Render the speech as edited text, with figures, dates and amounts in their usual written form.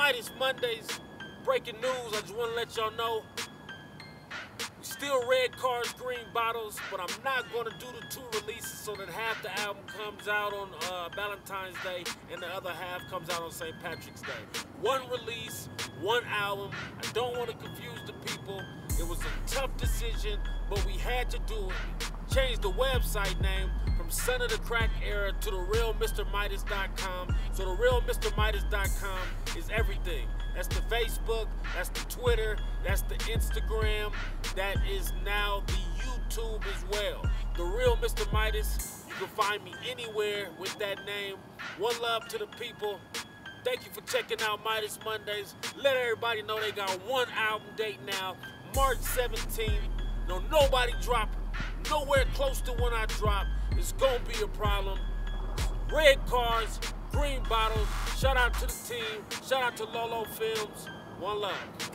Midas Mondays, breaking news, I just want to let y'all know. We still Red Cards, Green Bottles, but I'm not going to do the two releases so that half the album comes out on Valentine's Day and the other half comes out on St. Patrick's Day. One release, one album. I don't want to confuse the people. It was a tough decision, but we had to do it. Changed the website name from Son of the Crack Era to the Real Mr. Midas.com. So the Real Mr. Midas.com is everything. That's the Facebook, that's the Twitter, that's the Instagram, that is now the YouTube as well. The Real Mr. Midas, you can find me anywhere with that name. One love to the people. Thank you for checking out Midas Mondays. Let everybody know they got one album date now, March 17th. No, nobody dropping. Nowhere close to when I drop. It's gonna be a problem. Red Cards, Green Bottles. Shout out to the team. Shout out to Lolo Films. One love.